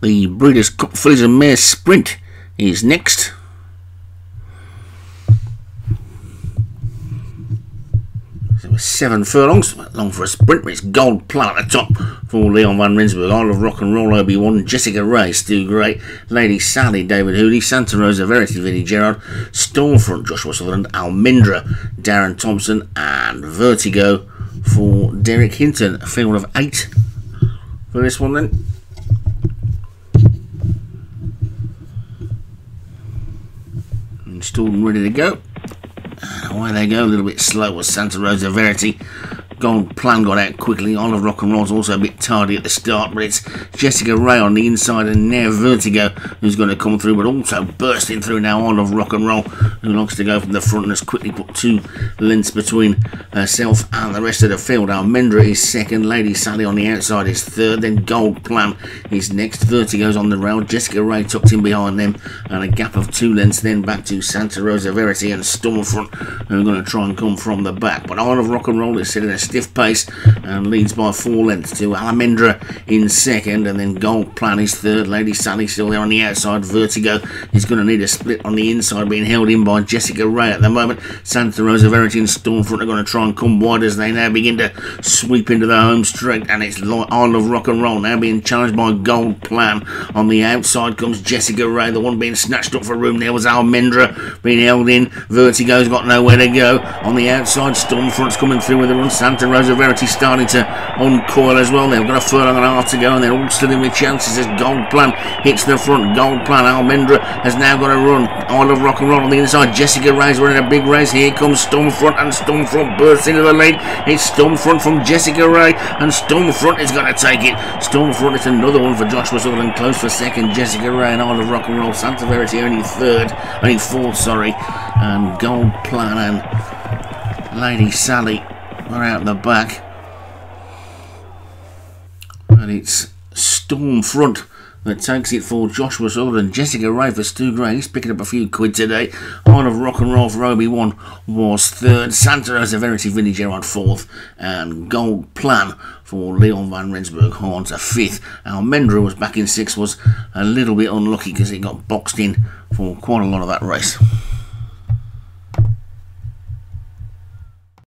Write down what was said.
The Breeders' Cup Fraser Mare Sprint is next. So it was 7 furlongs, long for a sprint, but it's Gold Planet at the top for Leon Van Rensburg. Isle of Rock and Roll, Obi-Wan, Jessica Ray, Stu Gray, Lady Sally, David Hooley, Santa Rosa, Verity, Vinnie Gerard, Stormfront, Joshua Sutherland, Almendra, Darren Thompson, and Vertigo for Derek Hinton. A field of 8 for this one then. Installed and ready to go. And away they go, a little bit slow with Santa Rosa Verity. Gold Plan got out quickly. Isle of Rock and Roll's also a bit tardy at the start, but it's Jessica Ray on the inside and now Vertigo who's going to come through, but also bursting through now Isle of Rock and Roll, who likes to go from the front and has quickly put 2 lengths between herself and the rest of the field. Almendra is second, Lady Sally on the outside is third, then Gold Plan is next, Vertigo's on the rail, Jessica Ray tucked in behind them, and a gap of 2 lengths then back to Santa Rosa Verity and Stormfront, who are going to try and come from the back, but Isle of Rock and Roll is sitting in a stiff pace and leads by 4 lengths to Almendra in second, and then Gold Plan is third, Lady Sally still there on the outside, Vertigo is going to need a split on the inside, being held in by Jessica Ray at the moment. Santa Rosa Verity and Stormfront are going to try and come wide as they now begin to sweep into their home straight, and it's Isle of Rock and Roll now being challenged by Gold Plan. On the outside comes Jessica Ray, the one being snatched up for room there was Almendra, being held in, Vertigo's got nowhere to go. On the outside Stormfront's coming through with the run, Santa Rosa Verity starting to uncoil as well. They've got a furlong and a half to go and they're all still in with chances as Gold Plan hits the front. Gold Plan, Almendra has now got a run. Isle of Rock and Roll on the inside. Jessica Ray's running a big race. Here comes Stormfront, and Stormfront bursts into the lead. It's Stormfront from Jessica Ray, and Stormfront is going to take it. Stormfront is another one for Joshua Sutherland, close for second. Jessica Ray and Isle of Rock and Roll. Santa Verity only fourth, sorry. And Gold Plan and Lady Sally are out the back, and it's Stormfront that takes it for Joshua Sutherland. Jessica Ray for Stu Gray, he's picking up a few quid today. Isle of Rock and Roll for Obi-Wan was third, Santa Rosa Verity, Vinnie Gerard fourth, and Gold Plan for Leon Van Rensburg Horns a fifth. Almendra was back in sixth, was a little bit unlucky because it got boxed in for quite a lot of that race.